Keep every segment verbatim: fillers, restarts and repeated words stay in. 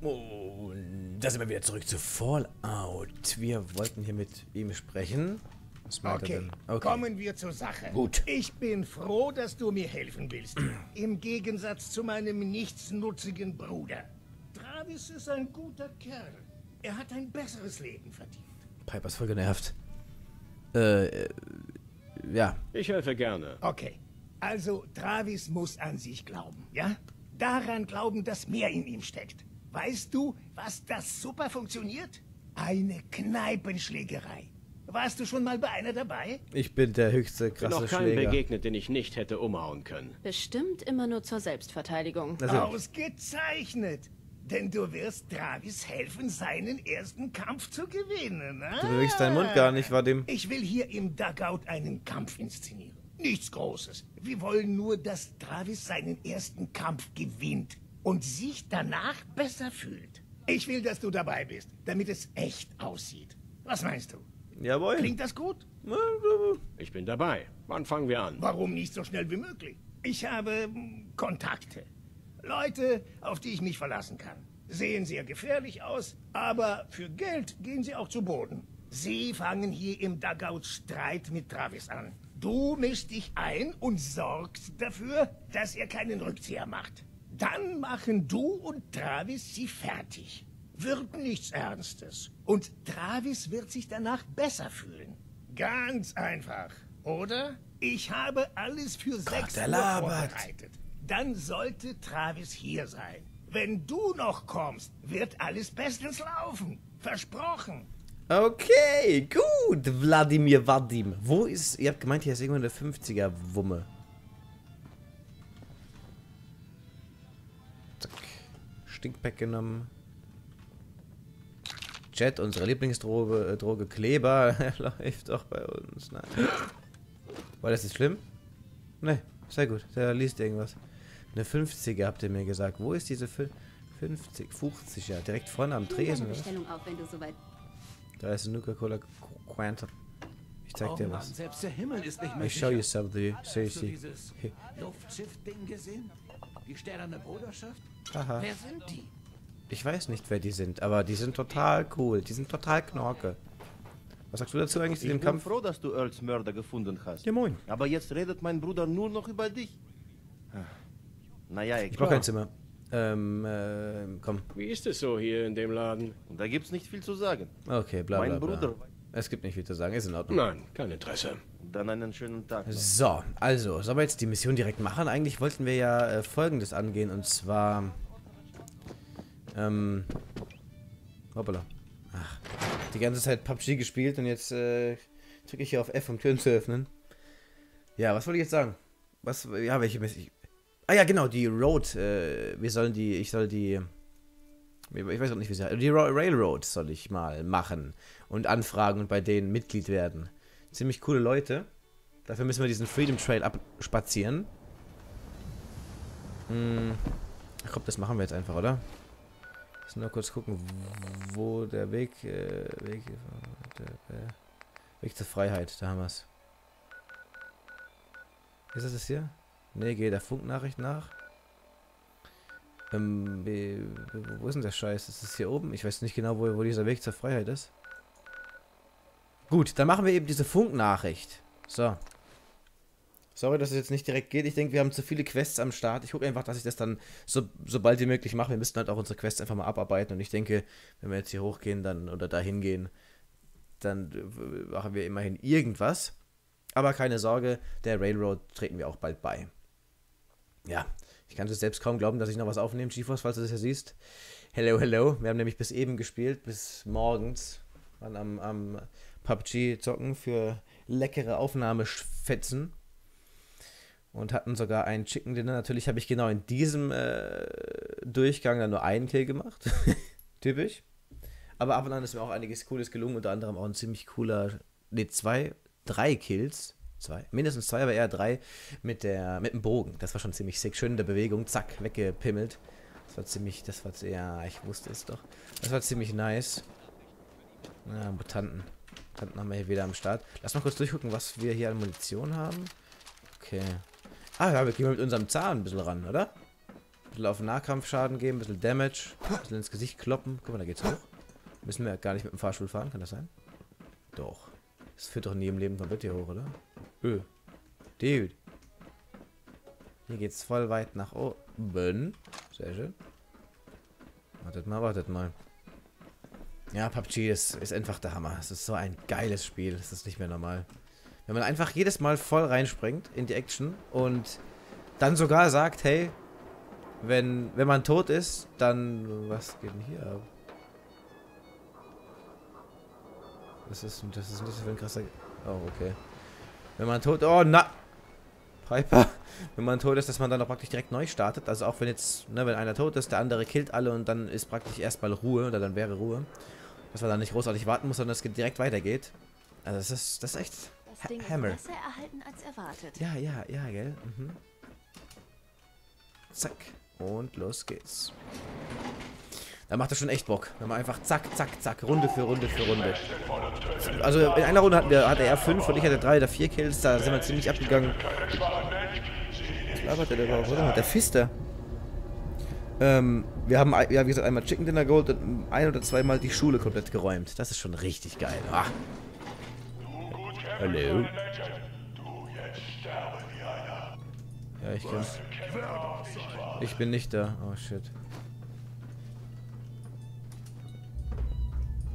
Und da sind wir wieder zurück zu Fallout. Wir wollten hier mit ihm sprechen. Was meint er denn? Okay, kommen wir zur Sache. Gut. Ich bin froh, dass du mir helfen willst. Im Gegensatz zu meinem nichtsnutzigen Bruder. Travis ist ein guter Kerl. Er hat ein besseres Leben verdient. Piper ist voll genervt. Äh, äh ja. Ich helfe gerne. Okay. Also, Travis muss an sich glauben, ja? Daran glauben, dass mehr in ihm steckt. Weißt du, was das super funktioniert? Eine Kneipenschlägerei. Warst du schon mal bei einer dabei? Ich bin der höchste krasse Schläger. Noch keinem begegnet, den ich nicht hätte umhauen können. Bestimmt immer nur zur Selbstverteidigung. Also ausgezeichnet! Denn du wirst Travis helfen, seinen ersten Kampf zu gewinnen. Ah. Du bewegst deinen Mund gar nicht, Vadim. Ich will hier im Dugout einen Kampf inszenieren. Nichts Großes. Wir wollen nur, dass Travis seinen ersten Kampf gewinnt und sich danach besser fühlt. Ich will, dass du dabei bist, damit es echt aussieht. Was meinst du? Jawohl. Klingt das gut? Ich bin dabei. Wann fangen wir an? Warum nicht so schnell wie möglich? Ich habe Kontakte. Leute, auf die ich mich verlassen kann. Sehen sehr gefährlich aus, aber für Geld gehen sie auch zu Boden. Sie fangen hier im Dugout Streit mit Travis an. Du mischst dich ein und sorgst dafür, dass er keinen Rückzieher macht. Dann machen du und Travis sie fertig. Wird nichts Ernstes. Und Travis wird sich danach besser fühlen. Ganz einfach, oder? Ich habe alles für sechs Uhr vorbereitet. Dann sollte Travis hier sein. Wenn du noch kommst, wird alles bestens laufen. Versprochen. Okay, gut, Vladimir Vadim. Wo ist... Ihr habt gemeint, hier ist irgendwo eine fünfziger-Wumme. Zack. Stinkpack genommen. Chat, unsere Lieblingsdroge Droge Kleber läuft auch bei uns. Nein. War das jetzt schlimm? Ne, sehr gut. Der liest irgendwas. Eine fünfziger habt ihr mir gesagt. Wo ist diese fünfzig, fünfziger? Ja, direkt vorne am Tresen. Auf, wenn du so weit... Da ist ein Nuka-Cola-Quantum. Ich zeig oh dir Mann, was. Selbst der Himmel ist nicht mehr ich show you something. Hast du dieses Luftschiff-Ding gesehen? Die Stählerne Bruderschaft? Aha. Wer sind die? Ich weiß nicht, wer die sind, aber die sind total cool. Die sind total knorke. Was sagst du dazu eigentlich zu dem Kampf? Ich bin froh, dass du Earls Mörder gefunden hast. Ja, moin. Aber jetzt redet mein Bruder nur noch über dich. Naja, egal. Ich brauche kein Zimmer. Ähm, äh, komm. Wie ist es so hier in dem Laden? Da gibt's nicht viel zu sagen. Okay, bla bla bla. Mein Bruder. Es gibt nicht viel zu sagen, ist in Ordnung. Nein, kein Interesse. Dann einen schönen Tag. So, also, sollen wir jetzt die Mission direkt machen? Eigentlich wollten wir ja äh, Folgendes angehen, und zwar... Ähm... Hoppala. Ach, die ganze Zeit P U B G gespielt und jetzt äh, drücke ich hier auf F, um Türen zu öffnen. Ja, was wollte ich jetzt sagen? Was, ja, welche Mission... Ah ja, genau, die Road, äh, wir sollen die, ich soll die, ich weiß auch nicht, wie sie heißt, die Railroad soll ich mal machen und anfragen und bei denen Mitglied werden. Ziemlich coole Leute. Dafür müssen wir diesen Freedom Trail abspazieren. Hm, ich glaube, das machen wir jetzt einfach, oder? Ich muss nur kurz gucken, wo der Weg, äh, Weg, der, äh, Weg zur Freiheit, da haben wir es. Ist das das hier? Ne, geht der Funknachricht nach. Ähm, wo ist denn der Scheiß? Ist das hier oben? Ich weiß nicht genau, wo, wo dieser Weg zur Freiheit ist. Gut, dann machen wir eben diese Funknachricht. So. Sorry, dass es jetzt nicht direkt geht. Ich denke, wir haben zu viele Quests am Start. Ich gucke einfach, dass ich das dann so, so bald wie möglich mache. Wir müssten halt auch unsere Quests einfach mal abarbeiten. Und ich denke, wenn wir jetzt hier hochgehen dann oder da hingehen, dann machen wir immerhin irgendwas. Aber keine Sorge, der Railroad treten wir auch bald bei. Ja, ich kann es selbst kaum glauben, dass ich noch was aufnehme, GeForce, falls du das hier siehst. Hello, hello. Wir haben nämlich bis eben gespielt, bis morgens. Waren am, am P U B G zocken für leckere Aufnahmefetzen. Und hatten sogar einen Chicken Dinner. Natürlich habe ich genau in diesem äh, Durchgang dann nur einen Kill gemacht. Typisch. Aber ab und an ist mir auch einiges Cooles gelungen. Unter anderem auch ein ziemlich cooler... Ne, zwei... Drei Kills, zwei, mindestens zwei, aber eher drei mit der mit dem Bogen. Das war schon ziemlich sick, schön in der Bewegung, zack, weggepimmelt. Das war ziemlich, das war, ja, ich wusste es doch. Das war ziemlich nice. Ja, Mutanten. Mutanten haben wir hier wieder am Start. Lass mal kurz durchgucken, was wir hier an Munition haben. Okay. Ah, ja, wir gehen mit unserem Zahn ein bisschen ran, oder? bisschen auf Nahkampfschaden geben, ein bisschen Damage, ein bisschen ins Gesicht kloppen. Guck mal, da geht's hoch. Müssen wir gar nicht mit dem Fahrstuhl fahren, kann das sein? Doch. Das führt doch nie im Leben komplett hier hoch, oder? Öh. Dude. Hier geht's voll weit nach oben. Sehr schön. Wartet mal, wartet mal. Ja, P U B G ist, ist einfach der Hammer. Es ist so ein geiles Spiel. Es ist nicht mehr normal. Wenn man einfach jedes Mal voll reinspringt in die Action und dann sogar sagt, hey, wenn, wenn man tot ist, dann... Was geht denn hier ab? Das ist, das ist nicht so ein krasser... Oh, okay. Wenn man tot... Oh, na... Piper. Wenn man tot ist, dass man dann auch praktisch direkt neu startet. Also auch wenn jetzt, ne, wenn einer tot ist, der andere killt alle und dann ist praktisch erstmal Ruhe, oder dann wäre Ruhe. Dass man dann nicht großartig warten muss, sondern es direkt weitergeht. Also das ist, das ist echt das Ding Hammer. Ist besser erhalten als erwartet. Ja, ja, ja, gell. Mhm. Zack. Und los geht's. Da macht das schon echt Bock. Wenn man einfach zack, zack, zack, Runde für Runde für Runde. Also in einer Runde hatten wir, hatte er fünf und ich hatte drei oder vier Kills. Da sind wir ziemlich abgegangen. Was labert der da überhaupt, oder? Der Fister. Ähm, wir haben, ja, wie gesagt, einmal Chicken Dinner geholt und ein- oder zweimal die Schule komplett geräumt. Das ist schon richtig geil. Ah. Hallo. Ja, ich kann's. Ich bin nicht da. Oh, shit.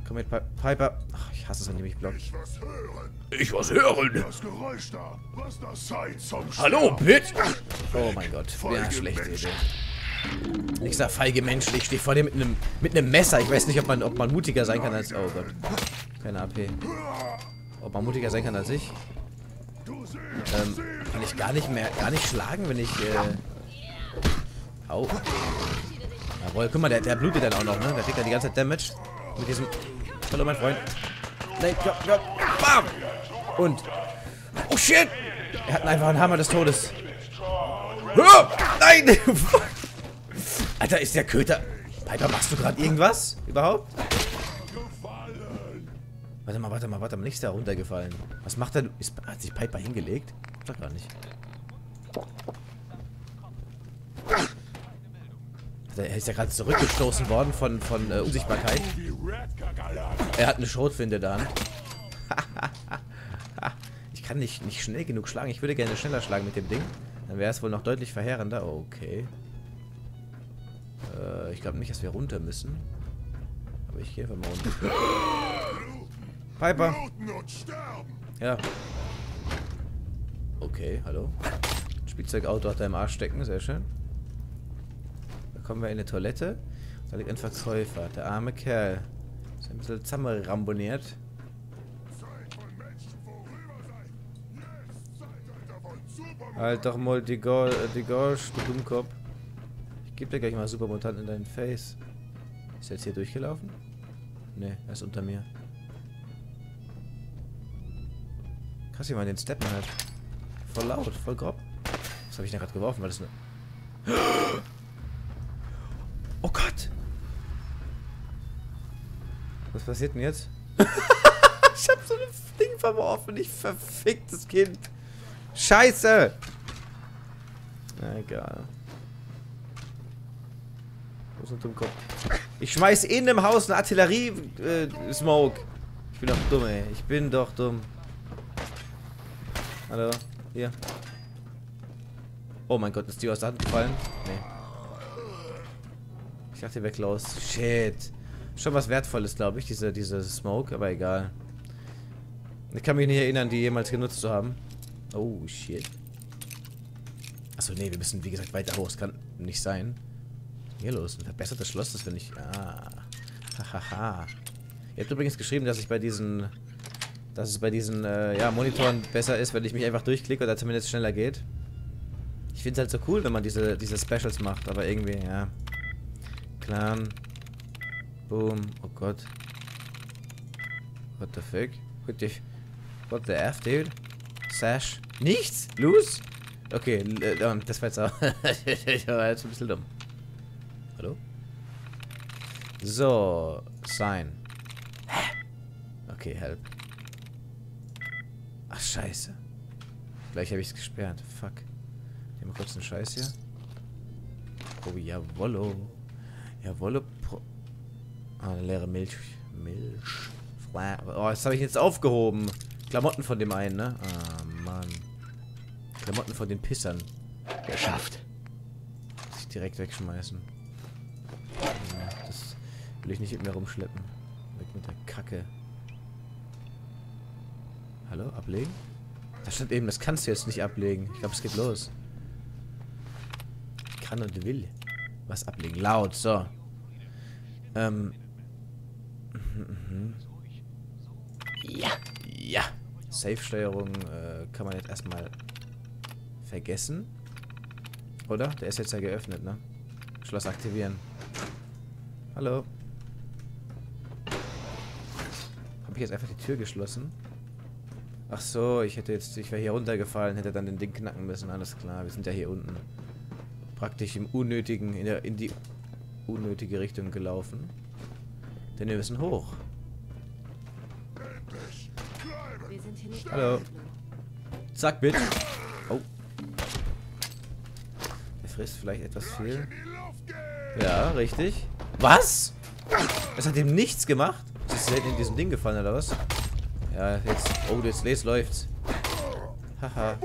Komm mit, Piper. Ach, ich hasse es, wenn die mich blockt. Ich was hören. Ich was hören. Das Geräusch da. Was das sei zum Hallo, Bitch. Oh mein Gott. Ja, schlechte Idee. Ich sag feige Menschen. Ich stehe vor dir mit einem mit einem Messer. Ich weiß nicht, ob man, ob man mutiger sein kann als... Oh Gott. Keine A P. Ob man mutiger sein kann als ich. Ähm, kann ich gar nicht mehr... Gar nicht schlagen, wenn ich... Äh... Au. Jawohl, guck mal, der, der blutet dann auch noch, ne? Der kriegt ja die ganze Zeit Damage. Mit diesem... Hallo, mein Freund. Nein, ja, ja. Bam! Und... Oh, shit! Er hat einfach einen Hammer des Todes. Oh, nein! Alter, ist der Köter... Alter, machst du gerade irgendwas? Überhaupt? Warte mal, warte mal, warte mal. Nichts da runtergefallen. Was macht er? Ist, hat sich Piper hingelegt? Sag gar nicht. Er ist ja gerade zurückgestoßen worden von, von äh, Unsichtbarkeit. Er hat eine Schrotflinte da. Ich kann nicht, nicht schnell genug schlagen. Ich würde gerne schneller schlagen mit dem Ding. Dann wäre es wohl noch deutlich verheerender. Okay. Äh, ich glaube nicht, dass wir runter müssen. Aber ich gehe einfach mal runter. Piper! Ja. Okay, hallo. Spielzeugauto hat er im Arsch stecken, sehr schön. Kommen wir in eine Toilette. Da liegt ein Verkäufer. Der arme Kerl. Ist ein bisschen zusammenramboniert. Halt doch mal die Gorsch, die Gorsch, du Dummkopf. Ich geb dir gleich mal Supermutant in deinen Face. Ist er jetzt hier durchgelaufen? Ne, er ist unter mir. Krass, wie man den Steppen hat. Voll laut, voll grob. Was habe ich da gerade geworfen? War das eine... Oh Gott! Was passiert denn jetzt? Ich hab so ein Ding verworfen, ich verficktes Kind! Scheiße! Egal. Wo ist ein Dummkopf? Ich schmeiß in dem Haus eine Artillerie-Smoke! Äh, ich bin doch dumm, ey. Ich bin doch dumm. Hallo? Hier. Oh mein Gott, ist die aus der Hand gefallen? Nee. Ich dachte, weg los. Shit. Schon was Wertvolles, glaube ich, diese, diese Smoke, aber egal. Ich kann mich nicht erinnern, die jemals genutzt zu haben. Oh, shit. Achso, nee, wir müssen, wie gesagt, weiter hoch. Das kann nicht sein. Was ist denn hier los? Ein verbessertes Schloss, das finde ich... Ah. Hahaha. Ihr habt übrigens geschrieben, dass ich bei diesen... Dass es bei diesen, äh, ja, Monitoren besser ist, wenn ich mich einfach durchklicke oder zumindest schneller geht. Ich finde es halt so cool, wenn man diese, diese Specials macht, aber irgendwie, ja... Clan. Boom. Oh Gott. What the fuck? What the, What the F, dude? Sash. Nichts? Loose? Okay, das war jetzt auch. Ich war jetzt ein bisschen dumm. Hallo? So. Sign. Okay, help. Ach, scheiße. Gleich habe ich es gesperrt. Fuck. Nehmen wir kurz den Scheiß hier. Oh, jawollo. Jawollo. Ah, eine leere Milch. Milch. Oh, das habe ich jetzt aufgehoben. Klamotten von dem einen, ne? Ah, Mann. Klamotten von den Pissern. Geschafft. Muss ich direkt wegschmeißen. Das will ich nicht mit mir rumschleppen. Weg mit der Kacke. Hallo? Ablegen? Da stand eben, das kannst du jetzt nicht ablegen. Ich glaube, es geht los. Ich kann und will. Was ablegen? Laut, so. Ähm. Mhm. Ja. Ja. Safe-Steuerung äh, kann man jetzt erstmal vergessen. Oder? Der ist jetzt ja geöffnet, ne? Schloss aktivieren. Hallo. Habe ich jetzt einfach die Tür geschlossen? Ach so, ich hätte jetzt, ich wäre hier runtergefallen, hätte dann den Ding knacken müssen. Alles klar, wir sind ja hier unten. Praktisch im unnötigen, in, der, in die unnötige Richtung gelaufen. Denn wir müssen hoch. Wir sind hier nicht. Hallo. Zack, bitte. Oh. Der frisst vielleicht etwas viel. Ja, richtig. Was? Es hat ihm nichts gemacht? Ist er in diesem Ding gefallen, oder was? Ja, jetzt. Oh, jetzt, jetzt läuft's. Haha.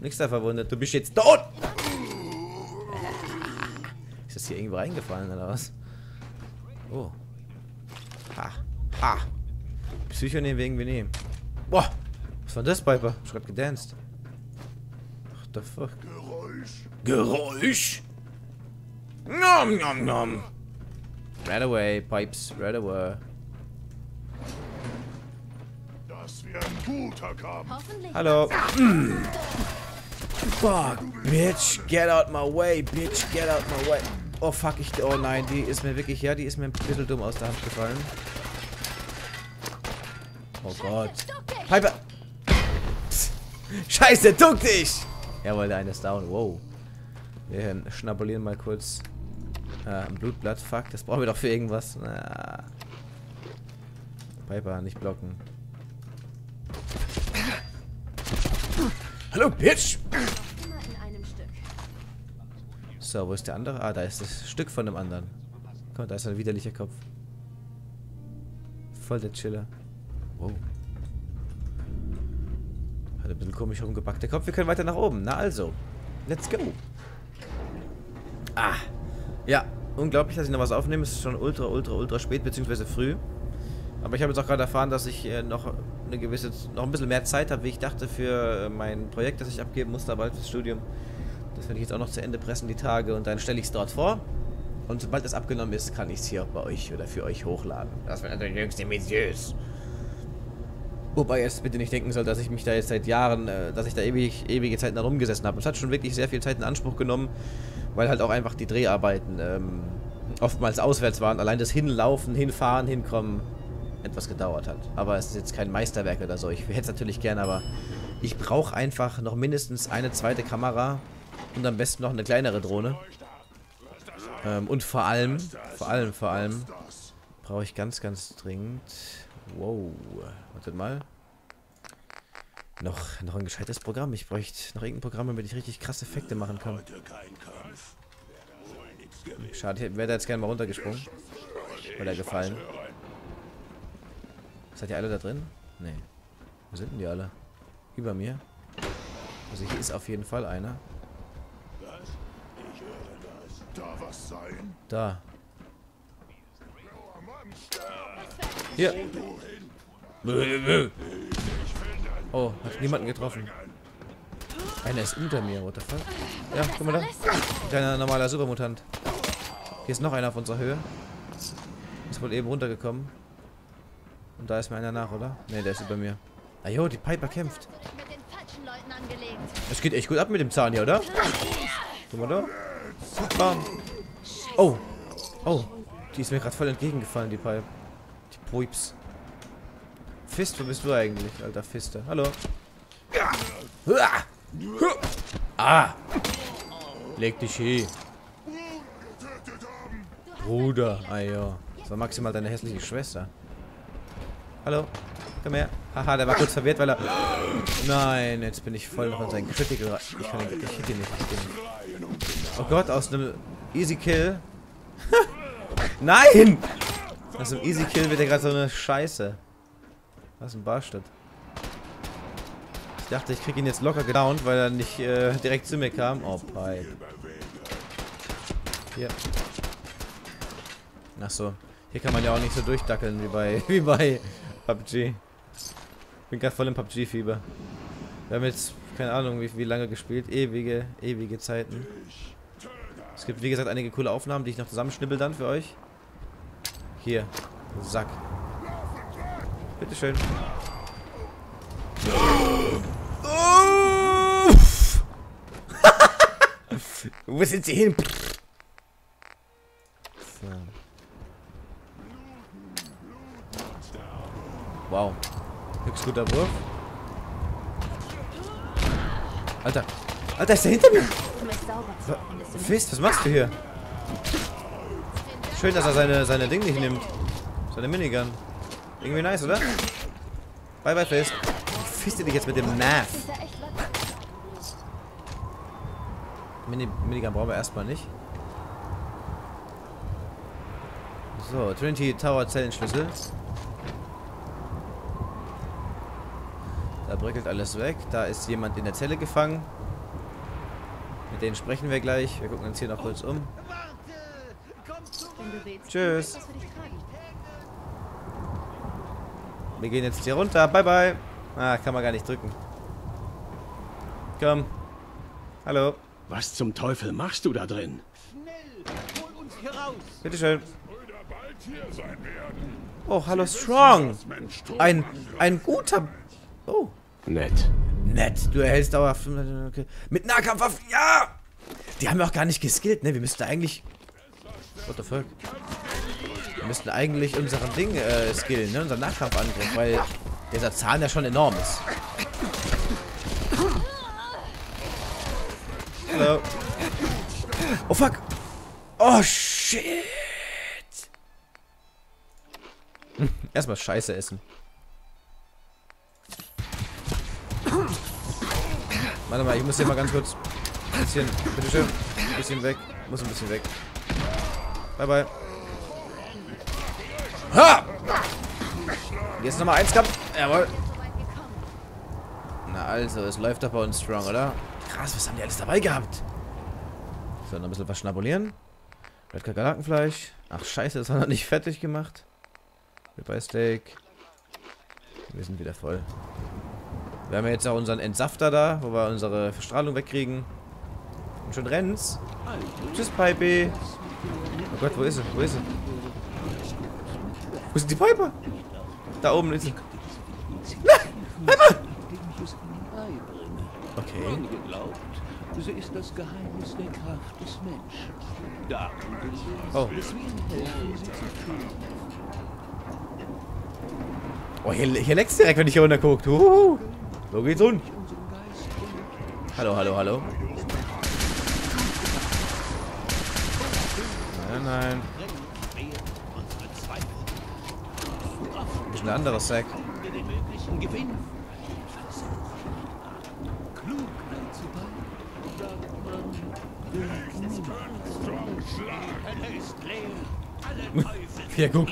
Nix da verwundert. Du bist jetzt tot! Ist das hier irgendwo reingefallen, oder was? Oh. Ha. Ha. Psycho nehmen wegen Venehm. Boah. Was war das, Piper? Ich hab gedanced. Ach, the fuck. Geräusch. Geräusch. Nom, nom, nom. Right away, Pipes. Right away. Hallo. Mm. Fuck, bitch, get out my way, bitch, get out my way. Oh fuck, ich, oh nein, die ist mir wirklich, ja, die ist mir ein bisschen dumm aus der Hand gefallen. Oh Gott. Piper. Psst. Scheiße, duck dich. Jawohl, der eine ist down, wow. Wir schnabulieren mal kurz äh, ein Blutblatt, fuck, das brauchen wir doch für irgendwas. Na. Piper, nicht blocken. Hallo, Bitch! So, wo ist der andere? Ah, da ist das Stück von dem anderen. Komm, da ist ein widerlicher Kopf. Voll der Chiller. Wow. Hat ein bisschen komisch rumgebackt. Der Kopf, wir können weiter nach oben. Na also. Let's go. Ah. Ja, unglaublich, dass ich noch was aufnehme. Es ist schon ultra, ultra, ultra spät, beziehungsweise früh. Aber ich habe jetzt auch gerade erfahren, dass ich äh, noch eine gewisse, noch ein bisschen mehr Zeit habe, wie ich dachte, für mein Projekt, das ich abgeben musste, aber halt fürs Studium. Das werde ich jetzt auch noch zu Ende pressen, die Tage, und dann stelle ich es dort vor. Und sobald das abgenommen ist, kann ich es hier auch bei euch oder für euch hochladen. Das wäre natürlich höchst ambitiös. Wobei jetzt bitte nicht denken soll, dass ich mich da jetzt seit Jahren, äh, dass ich da ewig, ewige Zeiten herumgesessen habe. Es hat schon wirklich sehr viel Zeit in Anspruch genommen, weil halt auch einfach die Dreharbeiten ähm, oftmals auswärts waren. Allein das Hinlaufen, Hinfahren, Hinkommen etwas gedauert hat. Aber es ist jetzt kein Meisterwerk oder so. Ich hätte es natürlich gern, aber ich brauche einfach noch mindestens eine zweite Kamera und am besten noch eine kleinere Drohne. Ähm, und vor allem, vor allem, vor allem brauche ich ganz, ganz dringend. Wow. Wartet mal. Noch, noch ein gescheites Programm. Ich bräuchte noch irgendein Programm, damit ich richtig krasse Effekte machen kann. Schade, ich wäre da jetzt gerne mal runtergesprungen. Oder gefallen. Seid ihr alle da drin? Nee. Wo sind denn die alle? Über mir? Also hier ist auf jeden Fall einer. Da. Hier. Oh, hat niemanden getroffen. Einer ist unter mir, what the fuck? Ja, guck mal da. Kleiner normaler Supermutant. Hier ist noch einer auf unserer Höhe. Ist wohl eben runtergekommen. Und da ist mir einer nach, oder? Ne, der ist über mir. Ah jo, die Piper kämpft. Es geht echt gut ab mit dem Zahn hier, oder? Guck mal da. Bam. Oh. Oh. Die ist mir gerade voll entgegengefallen, die Pipe. Die Poips. Fist, wo bist du eigentlich, alter Fiste? Hallo. Ah. Leg dich hin. Bruder. Ah ja. Das war maximal deine hässliche Schwester. Hallo, komm her. Haha, der war kurz verwirrt, weil er... Nein, jetzt bin ich voll noch in seinen Critical... Ich kann den Critical nicht verstehen. Oh Gott, aus einem Easy Kill. Nein! Aus dem Easy Kill wird ja gerade so eine Scheiße. Was ein Bastard. Ich dachte, ich krieg ihn jetzt locker gedownt, weil er nicht äh, direkt zu mir kam. Oh, Pipe. Hier. Achso. Hier kann man ja auch nicht so durchdackeln wie bei, wie bei P U B G. Ich bin gerade voll im P U B G-Fieber. Wir haben jetzt, keine Ahnung, wie, wie lange gespielt. Ewige, ewige Zeiten. Es gibt, wie gesagt, einige coole Aufnahmen, die ich noch zusammenschnibbel dann für euch. Hier. Sack. Bitteschön. Oh. Wo sind sie hin? So. Wow. Höchst guter Wurf. Alter. Alter, ist der hinter mir? Fist, was machst du hier? Schön, dass er seine, seine Ding nicht nimmt. Seine Minigun. Irgendwie nice, oder? Bye bye, Fist. Fiste dich jetzt mit dem Nerv. Mini Minigun brauchen wir erstmal nicht. So, Trinity Tower Zellenschlüssel. Da bröckelt alles weg. Da ist jemand in der Zelle gefangen. Mit denen sprechen wir gleich. Wir gucken uns hier noch kurz um. Tschüss. Wir gehen jetzt hier runter. Bye, bye. Ah, kann man gar nicht drücken. Komm. Hallo. Was zum Teufel machst du da drin? Schnell, hol uns hier raus. Bitteschön. Oh, hallo Strong. Ein, ein guter... Oh. Nett. Nett. Du erhältst dauerhaft... Okay. Mit Nahkampfwaffen. Ja! Die haben wir auch gar nicht geskillt, ne? Wir müssten eigentlich... What the fuck? Wir müssten eigentlich unseren Ding äh, skillen, ne? Unseren Nahkampfangriff, weil dieser Zahn ja schon enorm ist. Hallo. Oh fuck. Oh shit. Erstmal Scheiße essen. Warte mal, ich muss hier mal ganz kurz ein bisschen, bitteschön, ein bisschen weg, muss ein bisschen weg. Bye bye. Ha! Jetzt nochmal eins Kampf. Jawohl. Na also, es läuft doch bei uns Strong, oder? Krass, was haben die alles dabei gehabt? So, noch ein bisschen was schnabulieren. Red Kakerlakenfleisch. Ach scheiße, das war noch nicht fertig gemacht. Ribeye Steak. Wir sind wieder voll. Wir haben ja jetzt auch unseren Entsafter da, wo wir unsere Verstrahlung wegkriegen. Und schon rennt's. Tschüss, Piper. Oh Gott, wo ist sie? Wo ist sie? Wo sind die Piper? Da oben ist sie. Nein! Piper! Okay. Sie ist das Geheimnis der Kraft des Menschen. Oh. Oh, hier, hier leckst direkt, wenn ich hier runter guckt. Uhuhu. So geht's rund. Hallo, hallo, hallo. Nein, nein. Ein bisschen anderer Sack. Hier, guck.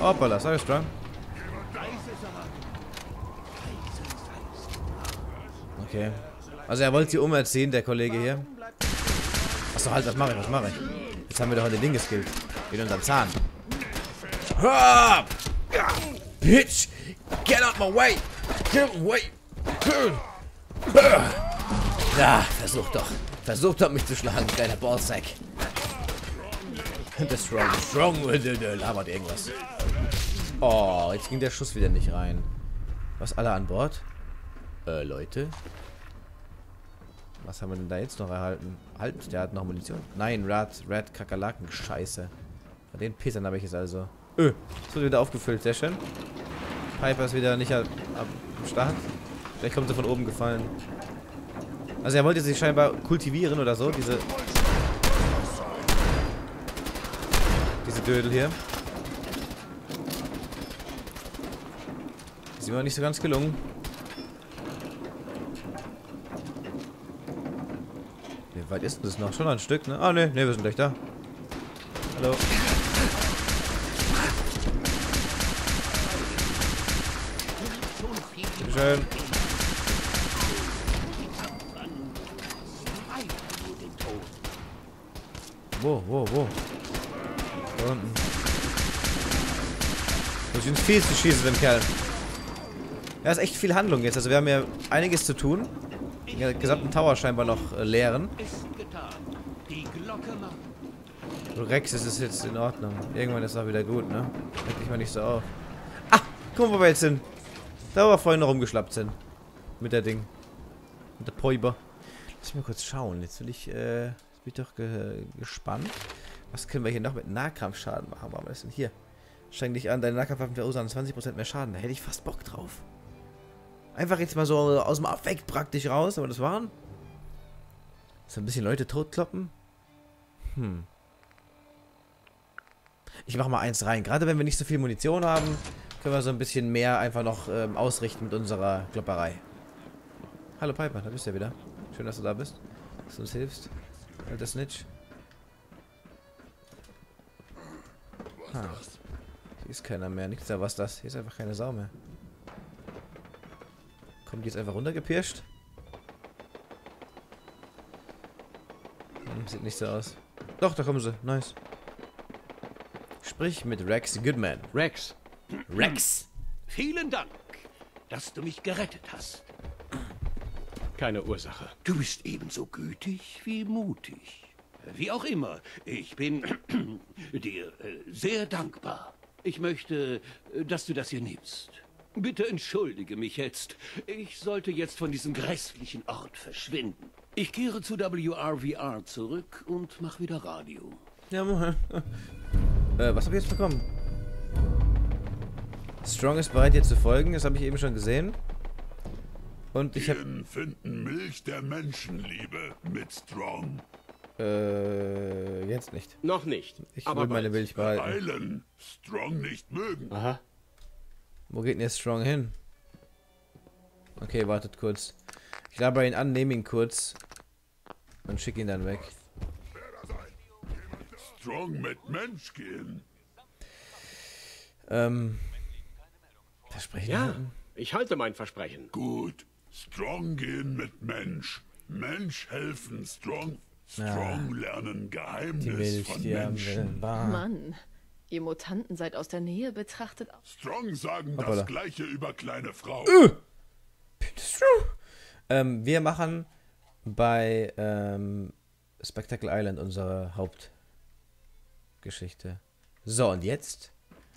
Hoppala, sag ich dran. Okay. Also er wollte sie umerziehen, der Kollege hier. Achso, halt, was mache ich, was mache ich? Jetzt haben wir doch heute Ding geskillt. Mit unserem Zahn. Bitch! Get out my way! Get away! Ja, versuch doch. Versuch doch, mich zu schlagen, kleiner Ballsack. Der Strong, Strong, labert irgendwas. Oh, jetzt ging der Schuss wieder nicht rein. Was, alle an Bord? Äh, Leute? Was haben wir denn da jetzt noch erhalten? Halt, der hat noch Munition. Nein, Rat, Rat, Kakerlaken, Scheiße. Bei den Pissern habe ich es also. Öh, es wird wieder aufgefüllt, sehr schön. Piper ist wieder nicht am Start. Vielleicht kommt sie von oben gefallen. Also er wollte sie scheinbar kultivieren oder so, diese... Diese Dödel hier. Ist immer nicht so ganz gelungen. weit ist denn das noch? Schon ein Stück, ne? Ah, ne, ne, wir sind gleich da. Hallo. Schön. Wo, wo, wo? Da unten. Muss ich ins Fies zu schießen, dem Kerl. Ja, ist echt viel Handlung jetzt. Also wir haben ja einiges zu tun. Den gesamten Tower scheinbar noch äh, leeren. Rex, es ist jetzt in Ordnung. Irgendwann ist es auch wieder gut, ne? Denke ich mal nicht so auf. Ah, guck mal, wo wir jetzt sind. Da, wo wir vorhin noch rumgeschlappt sind. Mit der Ding. Mit der Piper. Lass mich mal kurz schauen. Jetzt will ich, äh, jetzt bin ich doch ge gespannt. Was können wir hier noch mit Nahkampfschaden machen? Warum ist denn hier? Streng dich an, deine Nahkampfwaffen verursachen zwanzig Prozent mehr Schaden. Da hätte ich fast Bock drauf. Einfach jetzt mal so aus dem Affekt praktisch raus, aber das waren. So ein bisschen Leute totkloppen. Hm. Ich mache mal eins rein. Gerade wenn wir nicht so viel Munition haben, können wir so ein bisschen mehr einfach noch ähm, ausrichten mit unserer Klopperei. Hallo Piper, da bist du ja wieder. Schön, dass du da bist. Dass du uns hilfst. Alter Snitch. Ah. Hier ist keiner mehr. Nichts da, was das? Hier ist einfach keine Sau mehr. Kommt die jetzt einfach runtergepirscht? Hm, sieht nicht so aus. Doch, da kommen sie. Nice. Sprich mit Rex Goodman. Rex. Rex. Vielen Dank, dass du mich gerettet hast. Keine Ursache. Du bist ebenso gütig wie mutig. Wie auch immer, ich bin dir sehr dankbar. Ich möchte, dass du das hier nimmst. Bitte entschuldige mich jetzt. Ich sollte jetzt von diesem grässlichen Ort verschwinden. Ich kehre zu W R V R zurück und mache wieder Radio. Jawohl. Äh, was habe ich jetzt bekommen? Strong ist bereit, dir zu folgen. Das habe ich eben schon gesehen. Und ich habe... Empfinden Milch der Menschenliebe mit Strong. Äh, jetzt nicht. Noch nicht. Ich will meine Milch behalten. Eilen. Strong nicht mögen. Aha. Wo geht denn jetzt Strong hin? Okay, wartet kurz. Ich laber ihn an, nehme ihn kurz und schicke ihn dann weg. Strong mit Mensch gehen. Ähm. Versprechen? Ja, halten? Ich halte mein Versprechen. Gut. Strong gehen mit Mensch. Mensch helfen, Strong. Strong ja. Lernen Geheimnis die Milch, von die Menschen. Mann. Ihr Mutanten seid aus der Nähe betrachtet. Strong sagen Hoppala. Das Gleiche über kleine Frau. Äh. Ähm, wir machen bei ähm, Spectacle Island unsere Hauptgeschichte. So, und jetzt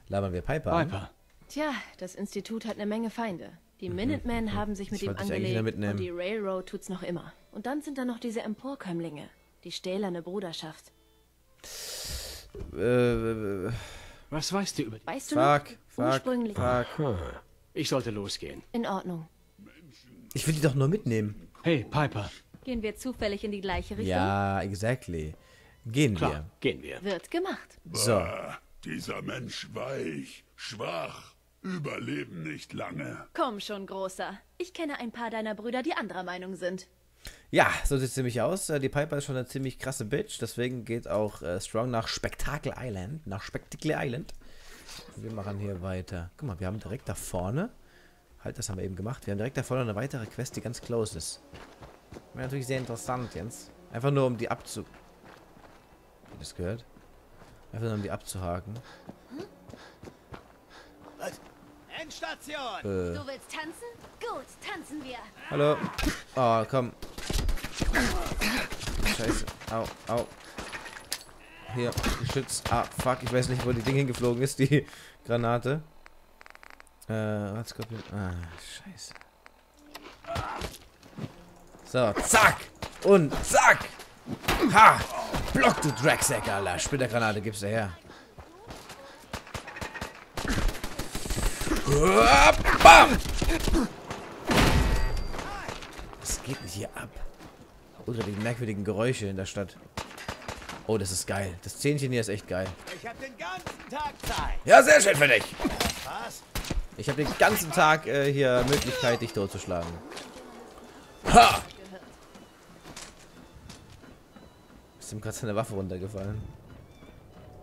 labern wir Piper. Piper. Tja, das Institut hat eine Menge Feinde. Die Minutemen mhm. haben sich mit ihm angelegt und die Railroad tut's noch immer. Und dann sind da noch diese Emporkömmlinge, die Stählerne Bruderschaft. Äh, was weißt du über die? Weißt du fuck, nicht? Fuck, ursprünglich. Fuck. Ich sollte losgehen. In Ordnung. Ich will die doch nur mitnehmen. Hey, Piper. Gehen wir zufällig in die gleiche Richtung? Ja, exactly. Gehen Klar, wir. Gehen wir. Wird gemacht. So. Bah, dieser Mensch weich, schwach, überleben nicht lange. Komm schon, Großer. Ich kenne ein paar deiner Brüder, die anderer Meinung sind. Ja, so sieht es nämlich aus. Die Piper ist schon eine ziemlich krasse Bitch, deswegen geht auch äh, Strong nach Spectacle Island. Nach Spectacle Island. Wir machen hier weiter. Guck mal, wir haben direkt da vorne. Halt, das haben wir eben gemacht. Wir haben direkt da vorne eine weitere Quest, die ganz close ist. Wäre natürlich sehr interessant, Jens. Einfach nur um die abzu... Habt ihr das gehört? Einfach nur um die abzuhaken. Was? Endstation! Äh. Du willst tanzen? Gut, tanzen wir! Hallo! Oh, komm! Scheiße! Au, au! Hier, geschützt! Ah, fuck! Ich weiß nicht, wo die Ding hingeflogen ist, die Granate. Äh, was kommt denn? Ah, scheiße! So, zack! Und zack! Ha! Block, du Drecksack, Alter! Splittergranate gibst du her! Bam! Was geht denn hier ab? Oder die merkwürdigen Geräusche in der Stadt. Oh, das ist geil. Das Zähnchen hier ist echt geil. Ich hab den ganzen Tag Zeit. Ja, sehr schön für dich. Was? Ich habe den ganzen Tag äh, hier Möglichkeit, dich totzuschlagen. Ha! ihm gerade seine Waffe runtergefallen.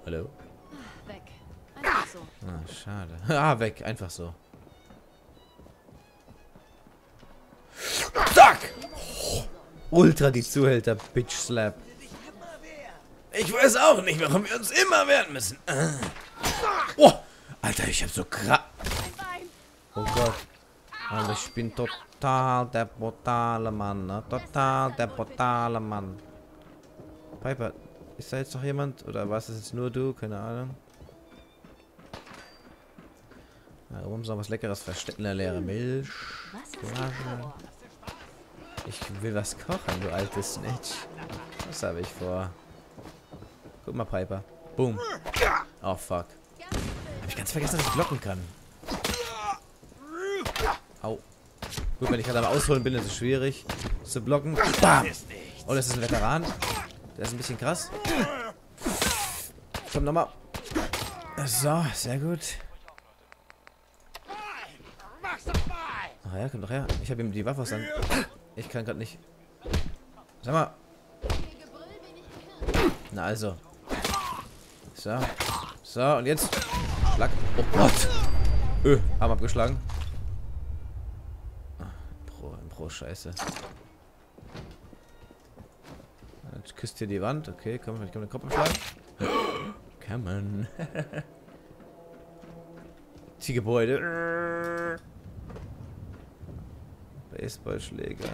Hallo? Weg. Einfach so. Ah, schade. Ah, weg. Einfach so. Zack! Oh, ultra die Zuhälter, Bitch Slap. Ich weiß auch nicht, warum wir uns immer wehren müssen. Oh, Alter, ich hab so krass. Oh Gott. Alter, ich bin total der brutale Mann, ne? Total der brutale Mann. Piper, ist da jetzt noch jemand? Oder was ist jetzt nur du? Keine Ahnung. Da oben ist noch was Leckeres versteckt. Eine leere Milch. Flasche. Ich will was kochen, du altes Snitch. Was habe ich vor? Guck mal, Piper. Boom. Oh, fuck. Hab ich ganz vergessen, dass ich blocken kann. Au. Gut, wenn ich gerade am Ausholen bin, ist es schwierig zu blocken. Bam. Oh, das ist ein Veteran. Der ist ein bisschen krass. Komm nochmal. So, sehr gut. Ach ja, komm doch her. Ich habe ihm die Waffe aus an. Ich kann gerade nicht. Sag mal. Na also. So. So, und jetzt. Schlag. Oh Gott. Öh, haben abgeschlagen. Pro, Pro, Scheiße. Jetzt küsst hier die Wand. Okay, komm, ich kann den Kopf abschlagen. Kann man. Die Gebäude. Baseballschläger.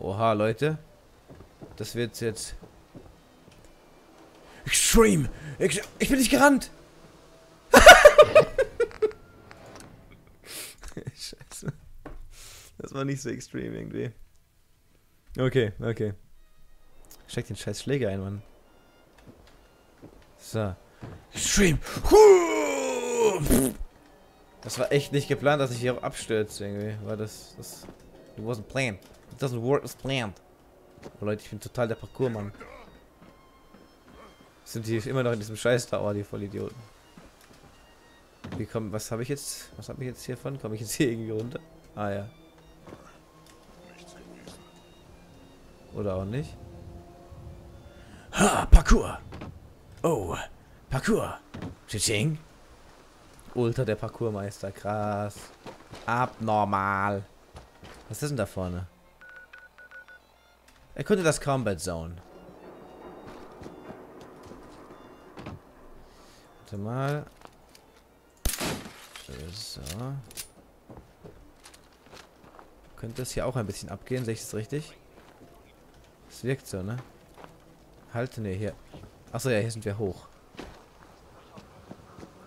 Oha, Leute. Das wird's jetzt. Extreme! Ich, ich bin nicht gerannt! Scheiße. Das war nicht so extrem irgendwie. Okay, okay. Steck den scheiß Schläger ein, Mann. So. Extreme! Das war echt nicht geplant, dass ich hier abstürze irgendwie. War das. Das it wasn't planned. It doesn't work as planned. Oh Leute, ich bin total der Parkour-Mann. Sind die immer noch in diesem Scheiß-Tower, die Vollidioten. Wie kommen, was habe ich jetzt? Was habe ich jetzt hiervon? Komme ich jetzt hier irgendwie runter? Ah ja. Oder auch nicht. Ha, Parkour! Oh, Parkour! Tsching! Ultra der Parkourmeister, krass. Abnormal. Was ist denn da vorne? Er könnte das Combat Zone. Warte mal. So. Könnte das hier auch ein bisschen abgehen? Sehe ich das richtig? Das wirkt so, ne? Halte, ne, hier. Achso, ja, hier sind wir hoch.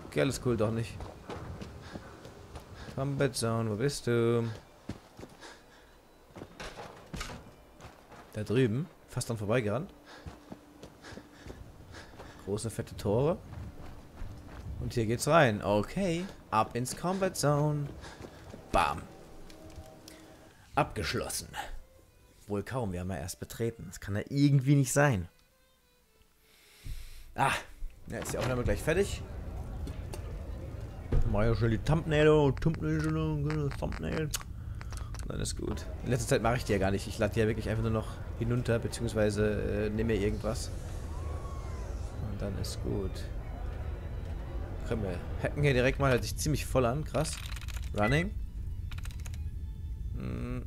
Okay, alles cool, doch nicht. Combat Zone, wo bist du? Da drüben. Fast dran vorbeigerannt. Große, fette Tore. Und hier geht's rein. Okay. Ab ins Combat Zone. Bam. Abgeschlossen. Wohl kaum. Wir haben ja erst betreten. Das kann ja irgendwie nicht sein. Ah. Ja, ist die Aufnahme gleich fertig. Mal ja schon die Thumbnail. Thumbnail. Thumbnail. Dann ist gut. In letzter Zeit mache ich die ja gar nicht. Ich lade die ja wirklich einfach nur noch hinunter, beziehungsweise äh, nehme mir irgendwas. Und dann ist gut. Können wir hacken hier direkt mal. Hört sich ziemlich voll an. Krass. Running. Hm.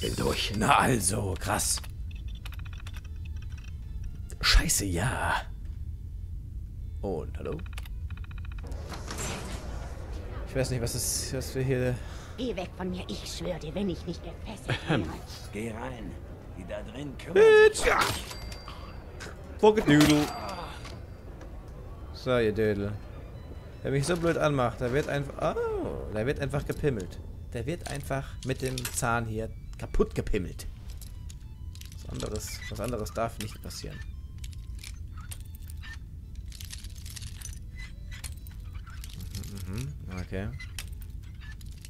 Bin durch. Na also. Krass. Scheiße, ja. Und hallo. Ich weiß nicht, was ist, was wir hier. Geh weg von mir, ich schwöre dir, wenn ich nicht gefesselt bin. Geh rein. Die da drin kümmern sich. Fuck it, Dödel. So, ihr Dödel. Wer mich so blöd anmacht, da wird einfach. Oh, da wird einfach gepimmelt. Der wird einfach mit dem Zahn hier kaputt gepimmelt. Was anderes, was anderes darf nicht passieren. Okay.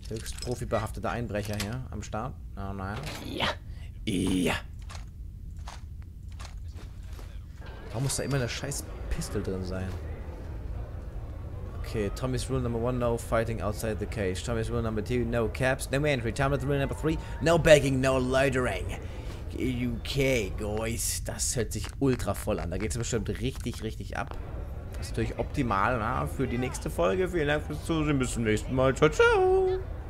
Höchst profibehafteter Einbrecher hier am Start. Oh nein. Ja. Ja. Warum muss da immer eine scheiß Pistole drin sein? Okay, Okay, Tommy's Rule number one, no fighting outside the cage. Tommy's Rule number two, no caps, no entry. Tommy's Rule number three, no begging, no loitering. Okay, guys, das hört sich ultra voll an. Da geht es bestimmt richtig, richtig ab. Das ist natürlich optimal, na, für die nächste Folge. Vielen Dank fürs Zusehen. Bis zum nächsten Mal. Ciao, ciao.